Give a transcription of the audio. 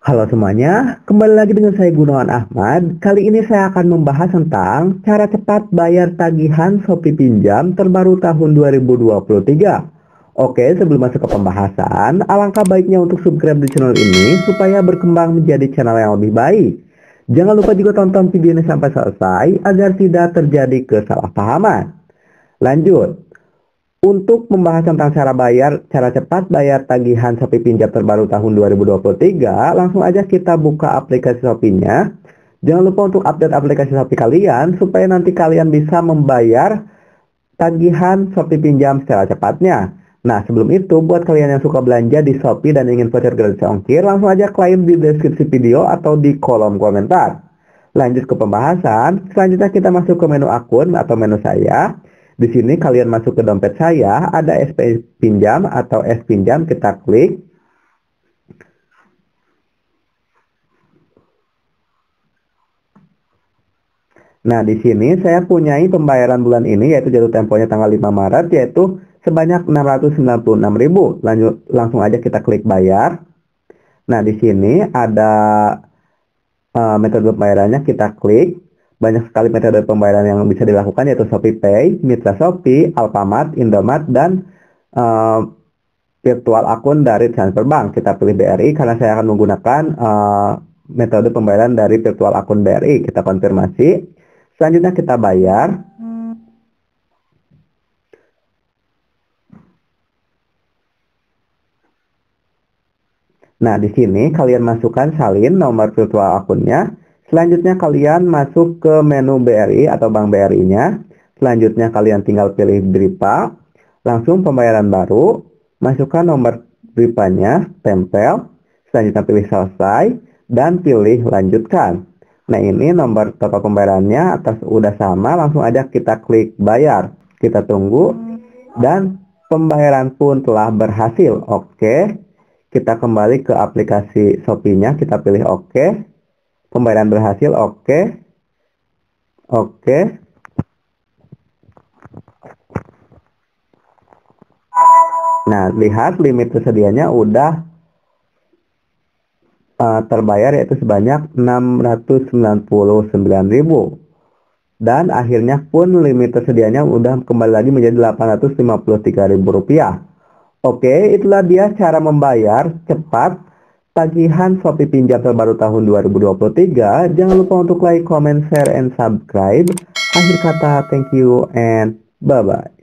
Halo semuanya, kembali lagi dengan saya Gunawan Ahmad. Kali ini saya akan membahas tentang cara cepat bayar tagihan Shopee Pinjam terbaru tahun 2023. Oke, sebelum masuk ke pembahasan, alangkah baiknya untuk subscribe di channel ini supaya berkembang menjadi channel yang lebih baik. Jangan lupa juga tonton video ini sampai selesai agar tidak terjadi kesalahpahaman. Lanjut. Untuk membahas tentang cara cepat bayar tagihan Shopee Pinjam terbaru tahun 2023, langsung aja kita buka aplikasi Shopee-nya. Jangan lupa untuk update aplikasi Shopee kalian, supaya nanti kalian bisa membayar tagihan Shopee Pinjam secara cepatnya. Nah, sebelum itu, buat kalian yang suka belanja di Shopee dan ingin voucher gratis ongkir, langsung aja klaim di deskripsi video atau di kolom komentar. Lanjut ke pembahasan, selanjutnya kita masuk ke menu akun atau menu saya. Di sini kalian masuk ke dompet saya, ada SP Pinjam atau S Pinjam, kita klik. Nah, di sini saya punyai pembayaran bulan ini, yaitu jatuh temponya tanggal 5 Maret, yaitu sebanyak 696.000. Lanjut, langsung aja kita klik bayar. Nah, di sini ada metode pembayarannya, kita klik. Banyak sekali metode pembayaran yang bisa dilakukan, yaitu Shopee Pay, Mitra Shopee, Alfamart, Indomaret, dan virtual akun dari transfer bank. Kita pilih BRI karena saya akan menggunakan metode pembayaran dari virtual akun BRI. Kita konfirmasi. Selanjutnya kita bayar. Nah, di sini kalian masukkan salin nomor virtual akunnya. Selanjutnya kalian masuk ke menu BRI atau bank BRI-nya. Selanjutnya kalian tinggal pilih Dripal. Langsung pembayaran baru. Masukkan nomor Dripal-nya, tempel. Selanjutnya pilih selesai. Dan pilih lanjutkan. Nah, ini nomor total pembayarannya atas udah sama. Langsung aja kita klik bayar. Kita tunggu. Dan pembayaran pun telah berhasil. Oke. Kita kembali ke aplikasi Shopee-nya. Kita pilih oke. Pembayaran berhasil, oke. Nah, lihat limit tersedianya udah terbayar, yaitu sebanyak 699.000. Dan akhirnya pun limit tersedianya udah kembali lagi menjadi Rp853.000. Oke, itulah dia cara membayar cepat tagihan Shopee Pinjam terbaru tahun 2023. Jangan lupa untuk like, comment, share, and subscribe. Akhir kata, thank you and bye-bye.